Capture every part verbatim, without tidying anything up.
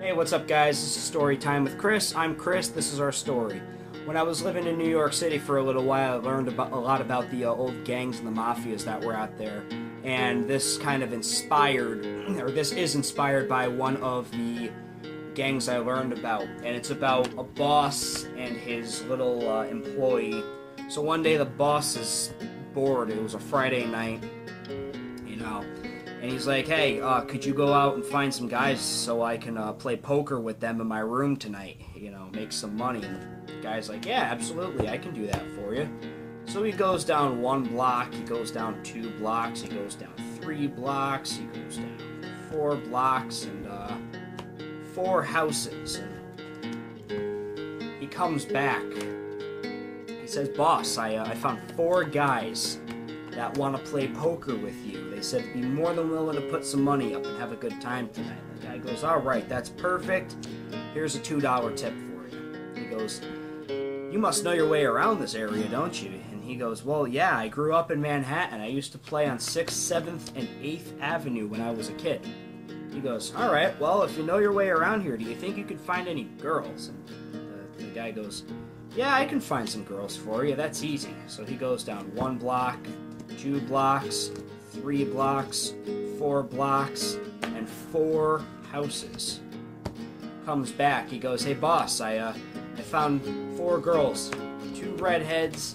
Hey, what's up guys? This is Story Time with Chris. I'm Chris. This is our story. When I was living in New York City for a little while, I learned about, a lot about the uh, old gangs and the mafias that were out there. And this kind of inspired, or this is inspired by one of the gangs I learned about. And it's about a boss and his little uh, employee. So one day the boss is bored. It was a Friday night, you know. And he's like, hey, uh, could you go out and find some guys so I can uh, play poker with them in my room tonight? You know, make some money. And the guy's like, yeah, absolutely, I can do that for you. So he goes down one block, he goes down two blocks, he goes down three blocks, he goes down four blocks, and uh, four houses. And he comes back. He says, boss, I, uh, I found four guys that want to play poker with you. They said be more than willing to put some money up and have a good time tonight. The guy goes, all right, that's perfect. Here's a two dollar tip for you. He goes, you must know your way around this area, don't you? And he goes, well, yeah, I grew up in Manhattan. I used to play on sixth, seventh, and eighth Avenue when I was a kid. He goes, all right, well, if you know your way around here, do you think you could find any girls? And the, the guy goes, yeah, I can find some girls for you. That's easy. So he goes down one block, two blocks, three blocks, four blocks, and four houses. Comes back, he goes, hey boss, I uh, I found four girls, two redheads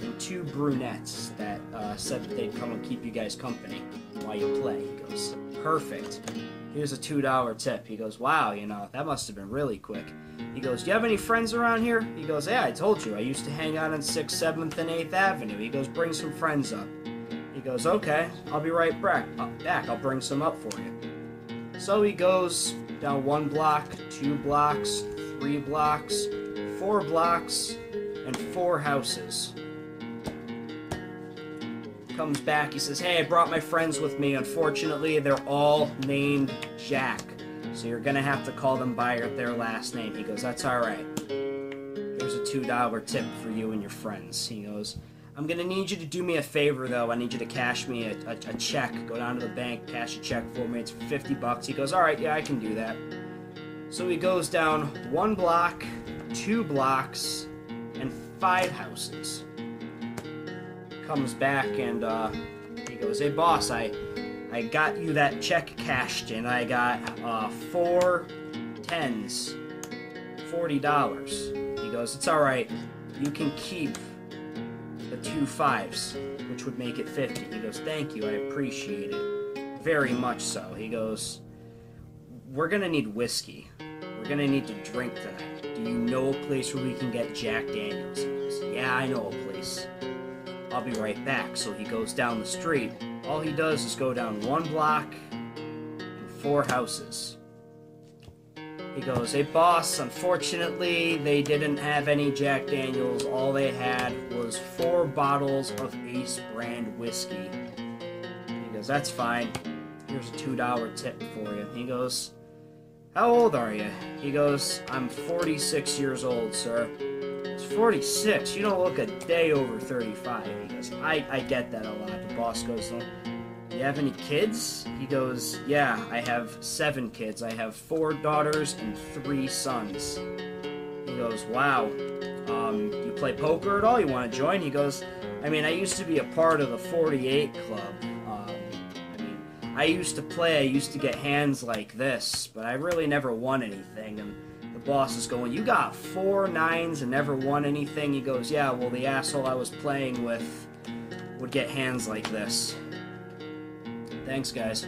and two brunettes that uh, said that they'd come and keep you guys company while you play. He goes, perfect. Here's a two dollar tip. He goes, wow, you know, that must have been really quick. He goes, do you have any friends around here? He goes, yeah, I told you, I used to hang out on sixth, seventh, and eighth Avenue. He goes, bring some friends up. He goes, okay, I'll be right back. I'll bring some up for you. So he goes down one block, two blocks, three blocks, four blocks, and four houses. Comes back, he says, hey, I brought my friends with me. Unfortunately, they're all named Jack, so you're gonna have to call them by their last name. He goes, that's all right. Here's a two dollar tip for you and your friends. He goes, I'm going to need you to do me a favor, though. I need you to cash me a, a, a check. Go down to the bank, cash a check for me. It's fifty bucks. He goes, all right, yeah, I can do that. So he goes down one block, two blocks, and five houses. Comes back, and uh, he goes, hey, boss, I, I got you that check cashed, and I got uh, four tens, forty dollars. He goes, it's all right. You can keep the two fives, which would make it fifty. He goes, thank you, I appreciate it. Very much so. He goes, we're gonna need whiskey. We're gonna need to drink tonight. Do you know a place where we can get Jack Daniels? He goes, yeah, I know a place. I'll be right back. So he goes down the street. All he does is go down one block and four houses. He goes, hey boss, unfortunately they didn't have any Jack Daniels. All they had was four bottles of Ace brand whiskey. He goes, that's fine. Here's a two dollar tip for you. He goes, how old are you? He goes, I'm forty-six years old, sir. It's forty-six. You don't look a day over thirty-five. He goes, I, I get that a lot. The boss goes, no. You have any kids? He goes, yeah, I have seven kids. I have four daughters and three sons. He goes, wow, um, you play poker at all? You want to join? He goes, I mean, I used to be a part of the forty-eight Club. Um, I mean, I used to play, I used to get hands like this, but I really never won anything. And the boss is going, you got four nines and never won anything? He goes, yeah, well, the asshole I was playing with would get hands like this. Thanks, guys.